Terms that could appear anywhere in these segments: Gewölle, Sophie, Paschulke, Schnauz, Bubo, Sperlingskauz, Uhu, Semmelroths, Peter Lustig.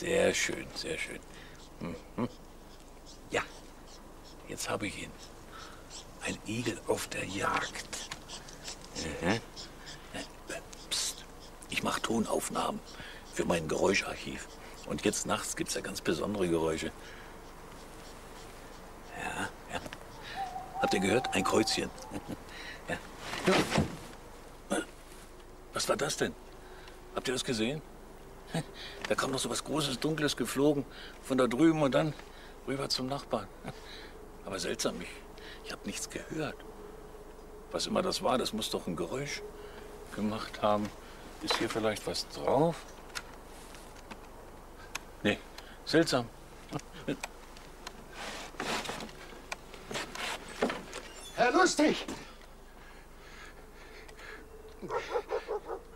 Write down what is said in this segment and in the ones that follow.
Sehr schön, sehr schön. Mhm. Ja, jetzt habe ich ihn. Ein Igel auf der Jagd. Mhm. Psst, ich mache Tonaufnahmen für mein Geräuscharchiv. Und jetzt nachts gibt es ja ganz besondere Geräusche. Ja, ja. Habt ihr gehört? Ein Kreuzchen. Ja. Ja. Was war das denn? Habt ihr das gesehen? Da kam noch so was Großes, Dunkles geflogen von da drüben und dann rüber zum Nachbarn. Aber seltsam, ich habe nichts gehört. Was immer das war, das muss doch ein Geräusch gemacht haben. Ist hier vielleicht was drauf? Nee, seltsam. Herr Lustig!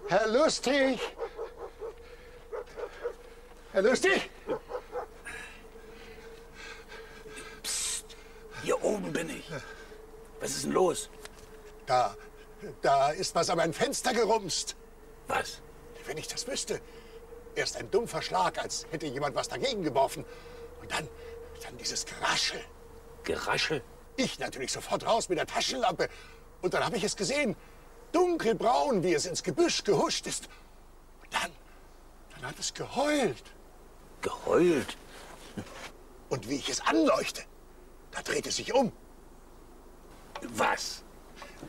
Herr Lustig! Herr Lustig! Psst, hier oben bin ich. Was ist denn los? Da ist was an mein Fenster gerumst. Was? Wenn ich das wüsste. Erst ein dumpfer Schlag, als hätte jemand was dagegen geworfen. Und dann dieses Geraschel. Geraschel? Ich natürlich sofort raus mit der Taschenlampe. Und dann habe ich es gesehen. Dunkelbraun, wie es ins Gebüsch gehuscht ist. Und dann hat es geheult. Geheult? Und wie ich es anleuchte, da dreht es sich um. Was?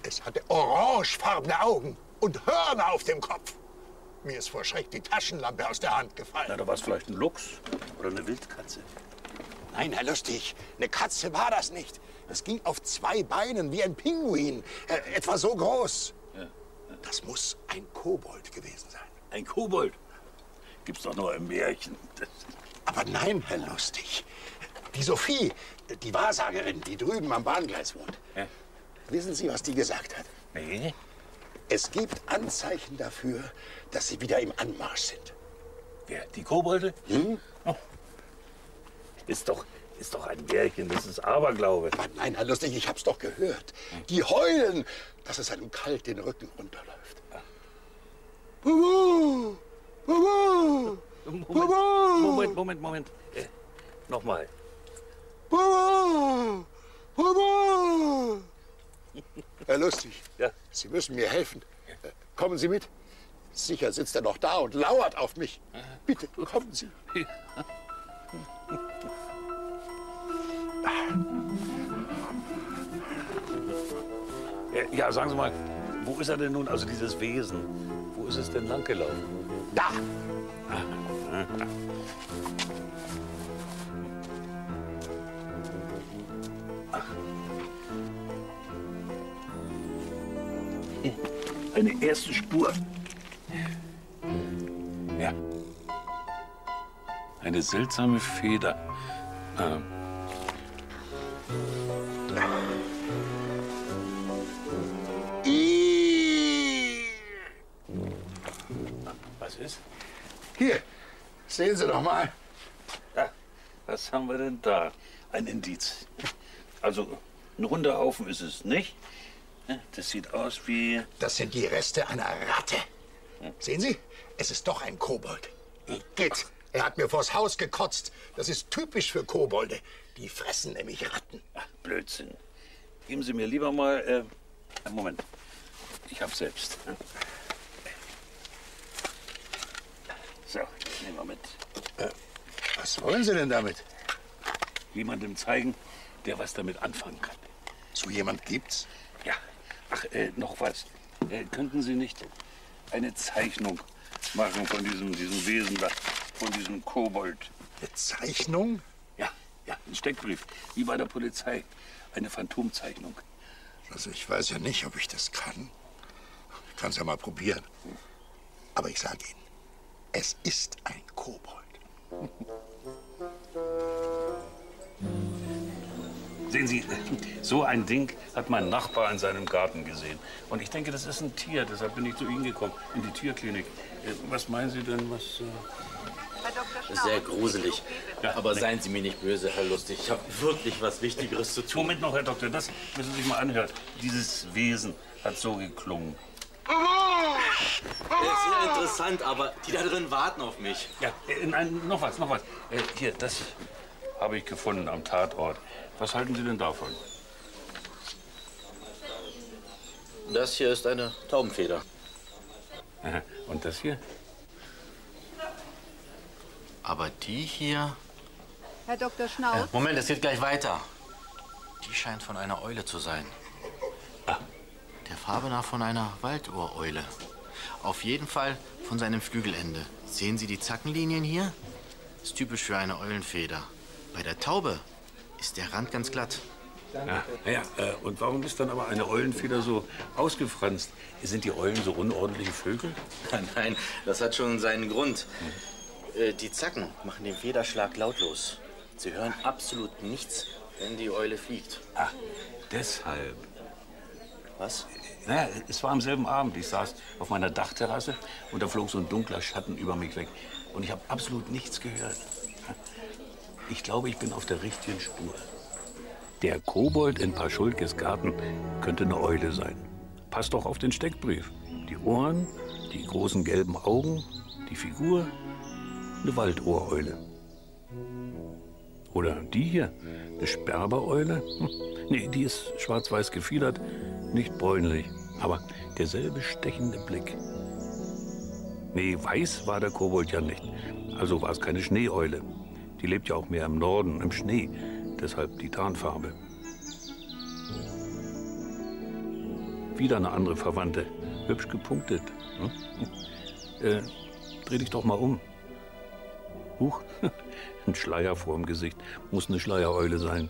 Es hatte orangefarbene Augen und Hörner auf dem Kopf. Mir ist vor Schreck die Taschenlampe aus der Hand gefallen. Na, da war es vielleicht ein Luchs oder eine Wildkatze. Nein, Herr Lustig, eine Katze war das nicht. Es ging auf zwei Beinen wie ein Pinguin, etwa so groß. Ja, ja. Das muss ein Kobold gewesen sein. Ein Kobold? Gibt's doch nur im Märchen. Aber nein, Herr Lustig. Die Sophie, die Wahrsagerin, die drüben am Bahngleis wohnt. Ja. Wissen Sie, was die gesagt hat? Nee. Es gibt Anzeichen dafür, dass sie wieder im Anmarsch sind. Wer? Die Kobolde? Hm? Oh. Ist doch ein Märchen, das ist Aberglaube. Aber nein, Herr Lustig, ich hab's doch gehört. Die heulen, dass es einem kalt den Rücken runterläuft. Uhu! Uhu! Uhu! Moment. Nochmal. Uhu! Uhu! Herr Lustig, ja. Sie müssen mir helfen. Kommen Sie mit. Sicher sitzt er noch da und lauert auf mich. Bitte, kommen Sie. Ja. Ja, sagen Sie mal, wo ist er denn nun, also dieses Wesen? Wo ist es denn langgelaufen? Da! Ach. Eine erste Spur. Ja. Eine seltsame Feder. Ah. Was ist? Hier, sehen Sie doch mal. Ja, was haben wir denn da? Ein Indiz. Also, ein runder Haufen ist es nicht. Das sieht aus wie... Das sind die Reste einer Ratte. Sehen Sie? Es ist doch ein Kobold. Igitt, er hat mir vors Haus gekotzt. Das ist typisch für Kobolde. Die fressen nämlich Ratten. Ach, Blödsinn. Geben Sie mir lieber mal... einen Moment. Ich hab's selbst. So, nehmen wir mit. Was wollen Sie denn damit? Jemandem zeigen, der was damit anfangen kann. So jemand gibt's? Ja. Ach, noch was. Könnten Sie nicht eine Zeichnung machen von diesem Wesen da, von diesem Kobold? Eine Zeichnung? Ja, ein Steckbrief, wie bei der Polizei. Eine Phantomzeichnung. Also ich weiß ja nicht, ob ich das kann. Ich kann es ja mal probieren. Aber ich sage Ihnen, es ist ein Kobold. Sehen Sie, so ein Ding hat mein Nachbar in seinem Garten gesehen. Und ich denke, das ist ein Tier. Deshalb bin ich zu Ihnen gekommen, in die Tierklinik. Was meinen Sie denn, was... Das ist sehr gruselig. Ja, aber seien Sie mir nicht böse, Herr Lustig. Ich habe wirklich was Wichtigeres zu tun. Moment noch, Herr Doktor, das müssen Sie sich mal anhören. Dieses Wesen hat so geklungen. Sehr interessant. interessant, aber die da drin warten auf mich. Ja, nein, noch was. Hier, das habe ich gefunden am Tatort. Was halten Sie denn davon? Das hier ist eine Taubenfeder. Und das hier? Aber die hier... Herr Dr. Schnauz. Moment, das geht gleich weiter. Die scheint von einer Eule zu sein. Ah. Der Farbe nach von einer Waldohreule. Auf jeden Fall von seinem Flügelende. Sehen Sie die Zackenlinien hier? Ist typisch für eine Eulenfeder. Bei der Taube ist der Rand ganz glatt. Ja, und warum ist dann aber eine Eulenfeder so ausgefranst? Sind die Eulen so unordentliche Vögel? Nein, das hat schon seinen Grund. Die Zacken machen den Federschlag lautlos. Sie hören absolut nichts, wenn die Eule fliegt. Ach, deshalb. Was? Naja, es war am selben Abend. Ich saß auf meiner Dachterrasse und da flog so ein dunkler Schatten über mich weg. Und ich habe absolut nichts gehört. Ich glaube, ich bin auf der richtigen Spur. Der Kobold in Paschulkes Garten könnte eine Eule sein. Passt doch auf den Steckbrief. Die Ohren, die großen gelben Augen, die Figur, eine Waldohreule. Oder die hier, eine Sperbereule. Nee, die ist schwarz-weiß gefiedert, nicht bräunlich, aber derselbe stechende Blick. Nee, weiß war der Kobold ja nicht, also war es keine Schneeeule. Die lebt ja auch mehr im Norden, im Schnee, deshalb die Tarnfarbe. Wieder eine andere Verwandte, hübsch gepunktet. Dreh dich doch mal um. Huch, ein Schleier vorm Gesicht, muss eine Schleiereule sein.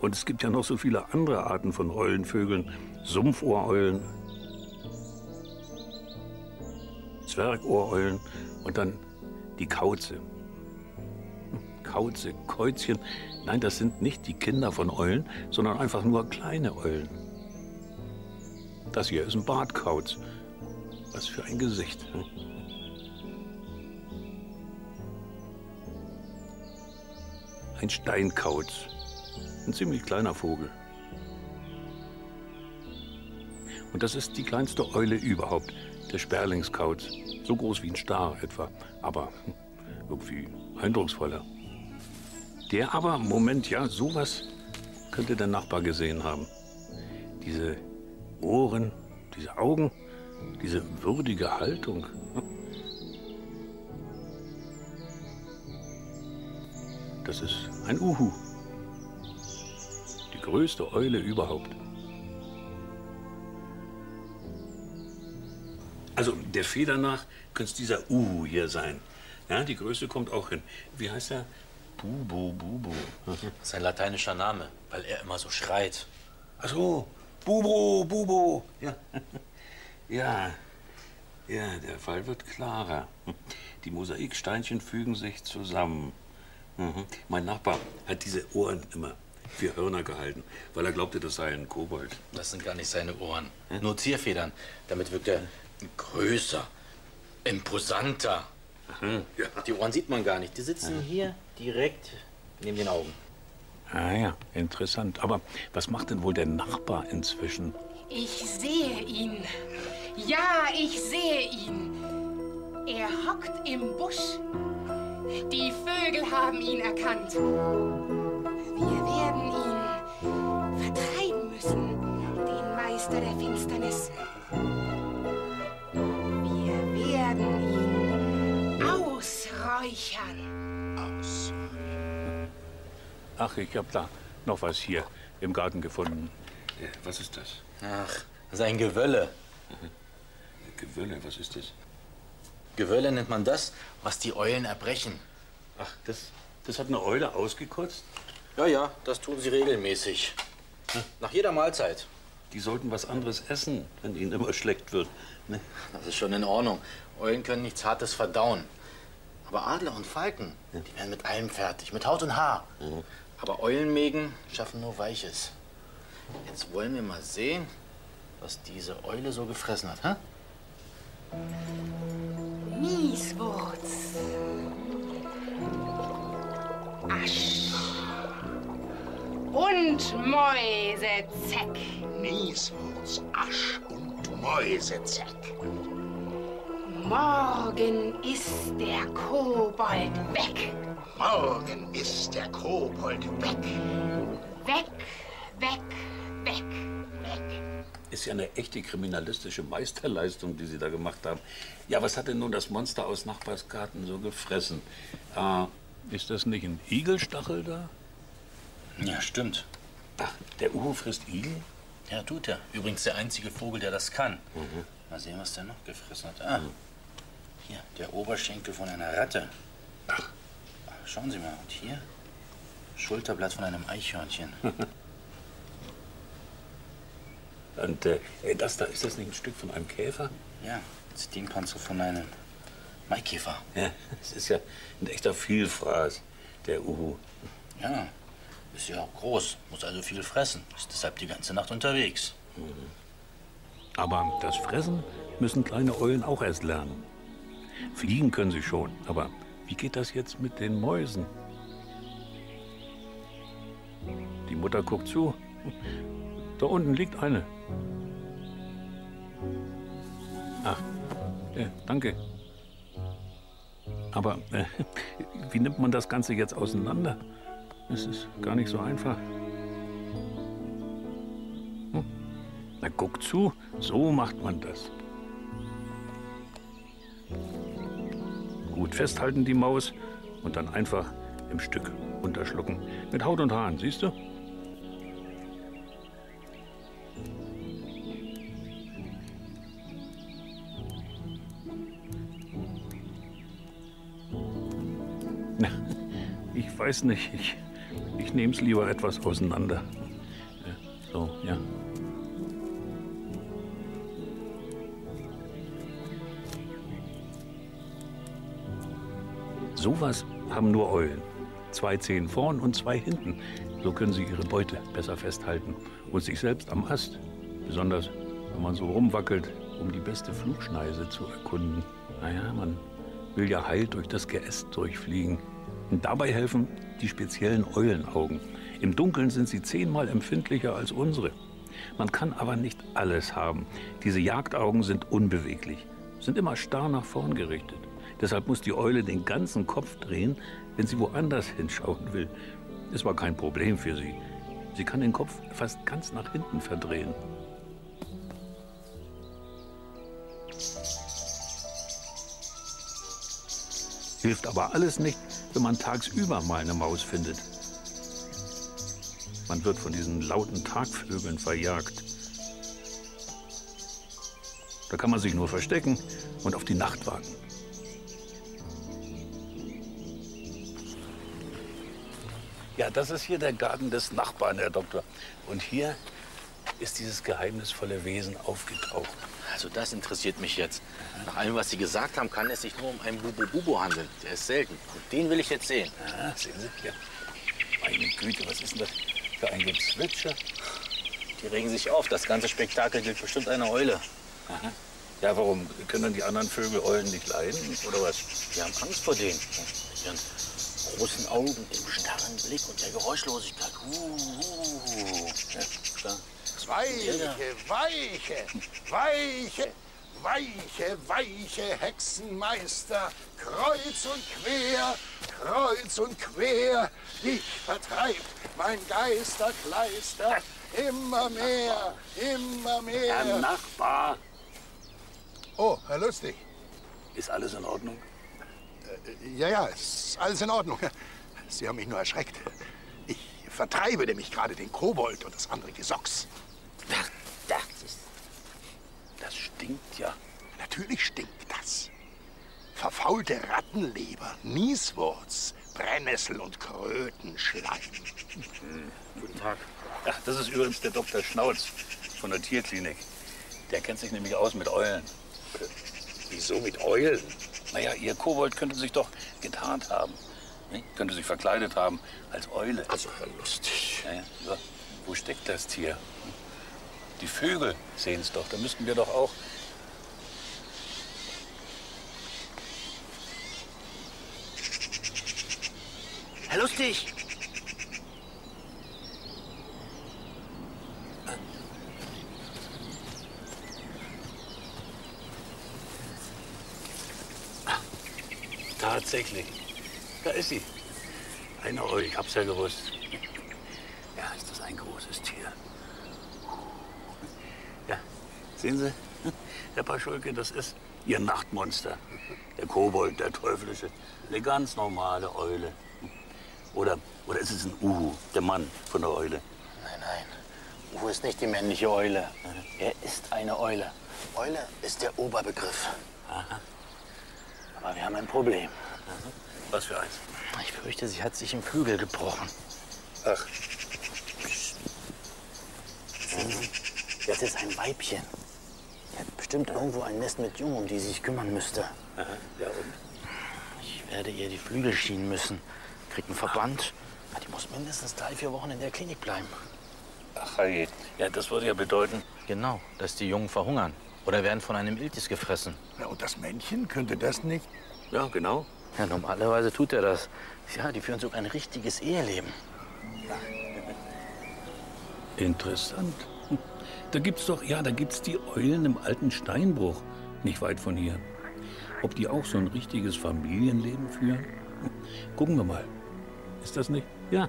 Und es gibt ja noch so viele andere Arten von Eulenvögeln, Sumpfohreulen, Zwergohreulen und dann die Kauze. Kauze, Käuzchen, nein, das sind nicht die Kinder von Eulen, sondern einfach nur kleine Eulen. Das hier ist ein Bartkauz. Was für ein Gesicht. Ein Steinkauz. Ein ziemlich kleiner Vogel. Und das ist die kleinste Eule überhaupt, der Sperlingskauz. So groß wie ein Star etwa, aber irgendwie eindrucksvoller. Der aber, Moment, ja, sowas könnte der Nachbar gesehen haben. Diese Ohren, diese Augen, diese würdige Haltung. Das ist ein Uhu. Die größte Eule überhaupt. Also der Feder nach könnte es dieser Uhu hier sein. Ja, die Größe kommt auch hin. Wie heißt er? Bubu. Das ist ein lateinischer Name, weil er immer so schreit. Ach so, Bubo. Ja, der Fall wird klarer. Die Mosaiksteinchen fügen sich zusammen. Mein Nachbar hat diese Ohren immer für Hörner gehalten, weil er glaubte, das sei ein Kobold. Das sind gar nicht seine Ohren, nur Zierfedern. Damit wirkt er größer, imposanter. Ja. Die Ohren sieht man gar nicht, die sitzen hier direkt neben den Augen. Ah ja, interessant. Aber was macht denn wohl der Nachbar inzwischen? Ich sehe ihn. Ja, ich sehe ihn. Er hockt im Busch. Die Vögel haben ihn erkannt. Wir werden ihn vertreiben müssen, den Meister der Finsternis. Wir werden ihn ausräuchern. Ach, ich hab da noch was hier im Garten gefunden. Was ist das? Ach, sein Gewölle. Gewölle, was ist das? Gewölle nennt man das, was die Eulen erbrechen. Ach, das hat eine Eule ausgekotzt? Ja, das tun sie regelmäßig. Nach jeder Mahlzeit. Die sollten was anderes essen, wenn ihnen immer schlecht wird. Ne? Das ist schon in Ordnung. Eulen können nichts Hartes verdauen. Aber Adler und Falken, die werden mit allem fertig, mit Haut und Haar. Aber Eulenmägen schaffen nur Weiches. Jetzt wollen wir mal sehen, was diese Eule so gefressen hat. Hä? Mieswurz, Asch und Mäusezeck. Mieswurz, Asch und Mäusezeck. Morgen ist der Kobold weg. Morgen ist der Kobold weg. Weg, weg, weg, weg. Ist ja eine echte kriminalistische Meisterleistung, die Sie da gemacht haben. Ja, was hat denn nun das Monster aus Nachbarsgarten so gefressen? Ist das nicht ein Igelstachel da? Ja, stimmt. Ach, der Uhu frisst Igel? Ja, tut er. Übrigens der einzige Vogel, der das kann. Mhm. Mal sehen, was der noch gefressen hat. Ah, hier, der Oberschenkel von einer Ratte. Ach. Schauen Sie mal. Und hier, Schulterblatt von einem Eichhörnchen. Und das da, ist das nicht ein Stück von einem Käfer? Ja, das ist die Panzer von einem Maikäfer. Ja, das ist ja ein echter Vielfraß, der Uhu. Ja, ist ja auch groß, muss also viel fressen. Ist deshalb die ganze Nacht unterwegs. Mhm. Aber das Fressen müssen kleine Eulen auch erst lernen. Fliegen können sie schon, aber wie geht das jetzt mit den Mäusen? Die Mutter guckt zu. Da unten liegt eine. Ach, danke. Aber wie nimmt man das Ganze jetzt auseinander? Es ist gar nicht so einfach. Hm. Na, guck zu, so macht man das. Gut festhalten die Maus und dann einfach im Stück runterschlucken. Mit Haut und Haaren, siehst du? Ich weiß nicht, ich nehme es lieber etwas auseinander. So, ja. Sowas haben nur Eulen. 2 Zehen vorn und 2 hinten. So können sie ihre Beute besser festhalten und sich selbst am Ast. Besonders, wenn man so rumwackelt, um die beste Flugschneise zu erkunden. Naja, man will ja heil durch das Geäst durchfliegen. Und dabei helfen die speziellen Eulenaugen. Im Dunkeln sind sie 10-mal empfindlicher als unsere. Man kann aber nicht alles haben. Diese Jagdaugen sind unbeweglich, sind immer starr nach vorn gerichtet. Deshalb muss die Eule den ganzen Kopf drehen, wenn sie woanders hinschauen will. Es war kein Problem für sie. Sie kann den Kopf fast ganz nach hinten verdrehen. Hilft aber alles nicht, wenn man tagsüber mal eine Maus findet. Man wird von diesen lauten Tagvögeln verjagt. Da kann man sich nur verstecken und auf die Nacht warten. Ja, das ist hier der Garten des Nachbarn, Herr Doktor. Und hier ist dieses geheimnisvolle Wesen aufgetaucht. Also das interessiert mich jetzt. Nach allem, was Sie gesagt haben, kann es sich nur um einen Bubu-Bubu handeln. Der ist selten. Und den will ich jetzt sehen. Ah, sehen Sie? Ja. Meine Güte, was ist denn das für ein Gezwitscher? Die regen sich auf. Das ganze Spektakel gilt bestimmt einer Eule. Aha. Ja, warum? Können dann die anderen Vögel Eulen nicht leiden? Oder was? Die haben Angst vor denen. Mit ihren großen Augen, dem starren Blick und der Geräuschlosigkeit. Ja. Weiche Hexenmeister, kreuz und quer, dich vertreibt mein Geisterkleister immer mehr. Herr Nachbar! Oh, Herr Lustig. Ist alles in Ordnung? Ja, ist alles in Ordnung. Sie haben mich nur erschreckt. Ich vertreibe nämlich gerade den Kobold und das andere Gesocks. Das stinkt ja. Natürlich stinkt das. Verfaulte Rattenleber, Nieswurz, Brennnessel und Krötenschleim. Guten Tag. Ach, das ist übrigens der Dr. Schnauz von der Tierklinik. Der kennt sich nämlich aus mit Eulen. Wieso mit Eulen? Naja, Ihr Kobold könnte sich doch getarnt haben. Ne? Könnte sich verkleidet haben als Eule. Also, Herr Lustig. Naja, so. Wo steckt das Tier? Die Vögel sehen es doch, da müssten wir doch auch. Herr Lustig! Tatsächlich. Da ist sie. Ein Euro, ich hab's ja gewusst. Ja, ist das ein großes Tier. Ja, sehen Sie, Herr Paschulke, das ist Ihr Nachtmonster. Der Kobold, der Teuflische. Eine ganz normale Eule. Oder ist es ein Uhu, der Mann von der Eule? Nein, nein. Uhu ist nicht die männliche Eule. Er ist eine Eule. Eule ist der Oberbegriff. Aha. Aber wir haben ein Problem. Aha. Was für eins? Ich fürchte, sie hat sich im Flügel gebrochen. Ach. Das ist ein Weibchen. Die hat bestimmt irgendwo ein Nest mit Jungen, um die sie sich kümmern müsste. Aha. Ja, und? Ich werde ihr die Flügel schienen müssen. Kriegt einen Verband. Ach. Die muss mindestens 3-4 Wochen in der Klinik bleiben. Ach, ja, das würde ja bedeuten... Genau, dass die Jungen verhungern. Oder werden von einem Iltis gefressen. Ja, und das Männchen könnte das nicht? Ja, genau. Ja, normalerweise tut er das. Ja, die führen sogar ein richtiges Eheleben. Interessant. Da gibt's doch, ja, da gibt's die Eulen im alten Steinbruch, nicht weit von hier. Ob die auch so ein richtiges Familienleben führen? Gucken wir mal. Ist das nicht? Ja.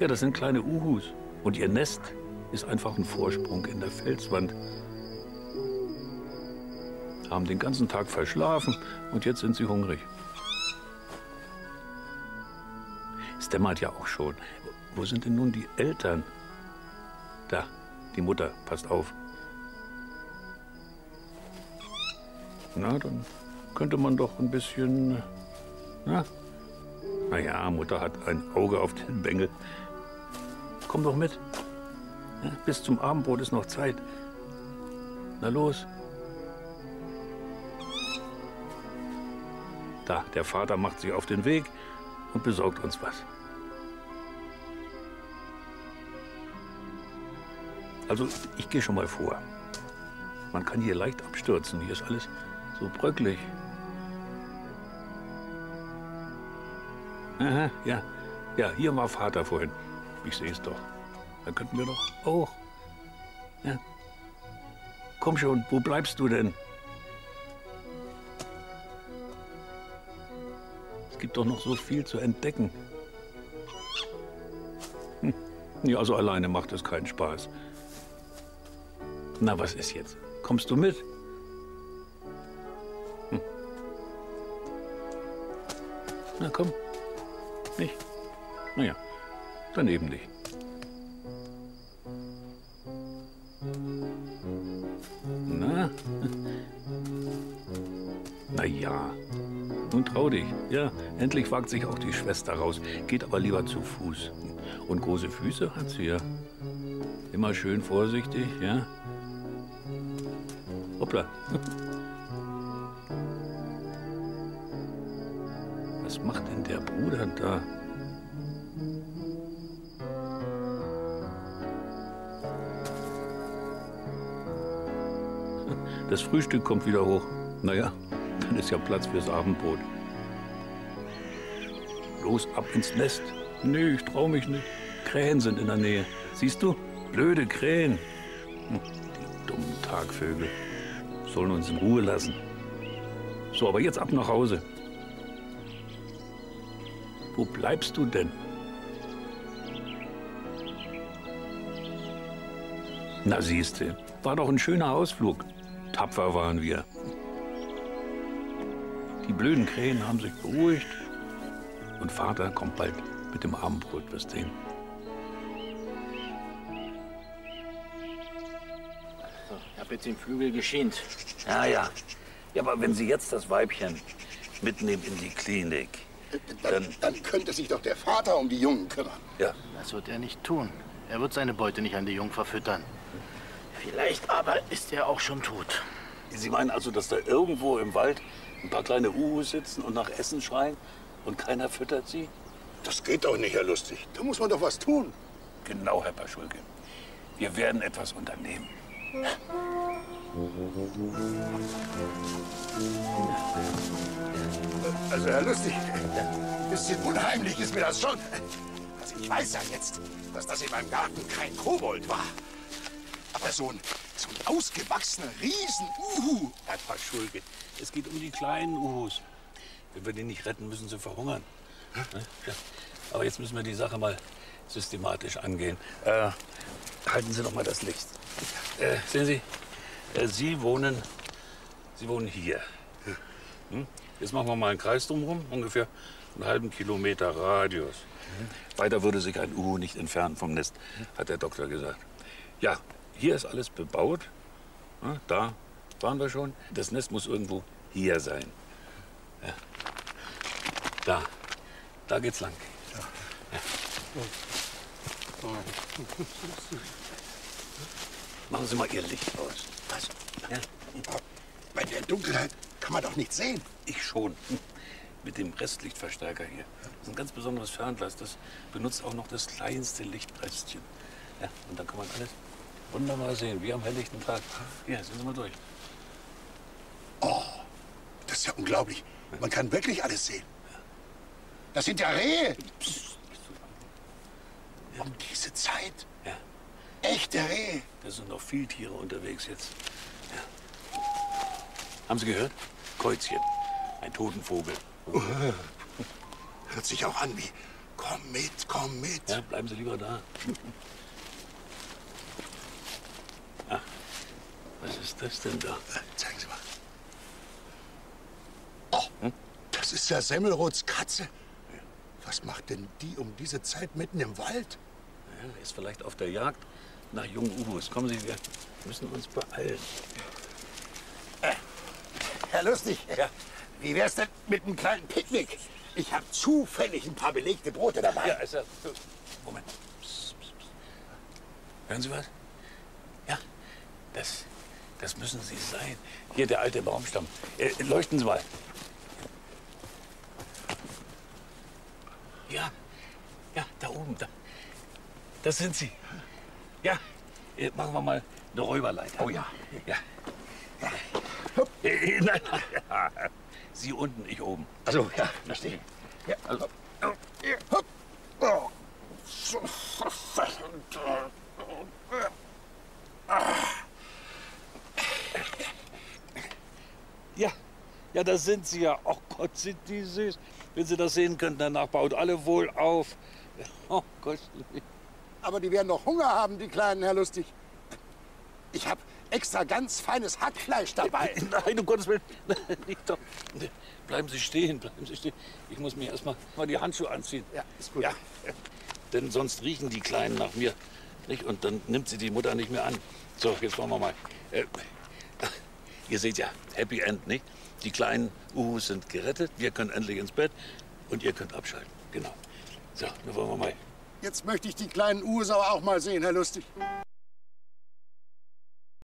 Ja, das sind kleine Uhus. Und ihr Nest ist einfach ein Vorsprung in der Felswand. Haben den ganzen Tag verschlafen und jetzt sind sie hungrig. Es dämmert ja auch schon. Wo sind denn nun die Eltern? Da, die Mutter, passt auf. Na, dann könnte man doch ein bisschen... Na ja, Mutter hat ein Auge auf den Bengel. Komm doch mit. Bis zum Abendbrot ist noch Zeit. Na los. Da, der Vater macht sich auf den Weg und besorgt uns was. Also, ich gehe schon mal vor. Man kann hier leicht abstürzen. Hier ist alles so bröckelig. Aha, ja. Ja, hier war Vater vorhin. Ich sehe es doch. Da könnten wir doch auch. Ja. Komm schon, wo bleibst du denn? Es gibt doch noch so viel zu entdecken. Hm. Ja, also alleine macht es keinen Spaß. Na, was ist jetzt? Kommst du mit? Hm. Na komm. Nicht? Na ja, dann eben nicht. Na? Na ja. Nun trau dich. Ja, endlich wagt sich auch die Schwester raus. Geht aber lieber zu Fuß. Und große Füße hat sie ja. Immer schön vorsichtig, ja? Hoppla. Was macht denn der Bruder da? Das Frühstück kommt wieder hoch. Na ja, dann ist ja Platz fürs Abendbrot. Los, ab ins Nest. Nee, ich trau mich nicht. Krähen sind in der Nähe. Siehst du? Blöde Krähen. Die dummen Tagvögel. Sollen uns in Ruhe lassen. So, aber jetzt ab nach Hause. Wo bleibst du denn? Na siehste, war doch ein schöner Ausflug. Tapfer waren wir. Die blöden Krähen haben sich beruhigt. Und Vater kommt bald mit dem Abendbrot, wirst sehen. Ich habe jetzt den Flügel geschient. Ja, ja. Ja, aber wenn Sie jetzt das Weibchen mitnehmen in die Klinik, dann könnte sich doch der Vater um die Jungen kümmern. Ja. Das wird er nicht tun. Er wird seine Beute nicht an die Jungen verfüttern. Vielleicht aber ist er auch schon tot. Sie meinen also, dass da irgendwo im Wald ein paar kleine Uhus sitzen und nach Essen schreien und keiner füttert sie? Das geht doch nicht, Herr Lustig. Da muss man doch was tun. Genau, Herr Paschulke. Wir werden etwas unternehmen. Also, Herr Lustig, ein bisschen unheimlich ist mir das schon. Also, ich weiß ja jetzt, dass das in meinem Garten kein Kobold war. Aber so ein ausgewachsener Riesen-Uhu. Herr Paschulke, es geht um die kleinen Uhus. Wenn wir die nicht retten, müssen sie verhungern. Ja. Aber jetzt müssen wir die Sache mal systematisch angehen. Halten Sie noch mal das Licht. Sehen Sie, Sie wohnen hier. Hm? Jetzt machen wir mal einen Kreis drumherum, ungefähr einen halben Kilometer Radius. Weiter würde sich ein Uhu nicht entfernen vom Nest, hat der Doktor gesagt. Ja, hier ist alles bebaut. Da waren wir schon. Das Nest muss irgendwo hier sein. Ja. Da geht's lang. Ja. Ja. Machen Sie mal Ihr Licht aus. Was? Ja. Bei der Dunkelheit kann man doch nichts sehen. Ich schon. Mit dem Restlichtverstärker hier. Das ist ein ganz besonderes Fernglas. Das benutzt auch noch das kleinste Lichtrestchen. Ja, und dann kann man alles wunderbar sehen, wie am helllichten Tag. Hier, sind Sie mal durch. Oh, das ist ja unglaublich. Man kann wirklich alles sehen. Das sind ja Rehe. Psst. Um diese Zeit? Ja. Echte Rehe. Da sind noch viele Tiere unterwegs jetzt. Ja. Haben Sie gehört? Käuzchen. Ein Totenvogel. Hört sich auch an wie, komm mit, komm mit. Ja, bleiben Sie lieber da. Ach, was ist das denn da? Zeigen Sie mal. Oh, das ist ja Semmelroths Katze. Was macht denn die um diese Zeit mitten im Wald? Ja, ist vielleicht auf der Jagd nach jungen Uhus. Kommen Sie, wir müssen uns beeilen. Herr Lustig, ja. Wie wär's denn mit einem kleinen Picknick? Ich habe zufällig ein paar belegte Brote dabei. Ja, also, Moment. Psst, psst, psst. Hören Sie was? Ja, das müssen Sie sein. Hier der alte Baumstamm. Leuchten Sie mal. Ja, ja, da oben, da. Das sind sie. Ja, machen wir mal eine Räuberleiter. Oh ja. Ja. Nein, ja. Sie unten, ich oben. Also ja, verstehe. Ja, also. Ja, ja, da sind sie ja. Oh Gott, sind die süß. Wenn Sie das sehen könnten, danach baut alle wohl auf. Oh Gott. Aber die werden doch Hunger haben, die Kleinen, Herr Lustig. Ich habe extra ganz feines Hackfleisch dabei. Nein, um Gottes Willen. Nicht doch. Bleiben Sie stehen, bleiben Sie stehen. Ich muss mir erst mal die Handschuhe anziehen. Ja, ist gut. Ja. Denn sonst riechen die Kleinen nach mir. Nicht? Und dann nimmt sie die Mutter nicht mehr an. So, jetzt machen wir mal. Ihr seht ja, Happy End, nicht? Die kleinen Uhus sind gerettet, wir können endlich ins Bett und ihr könnt abschalten. Genau. So, dann wollen wir mal. Jetzt möchte ich die kleinen Uhus aber auch mal sehen, Herr Lustig.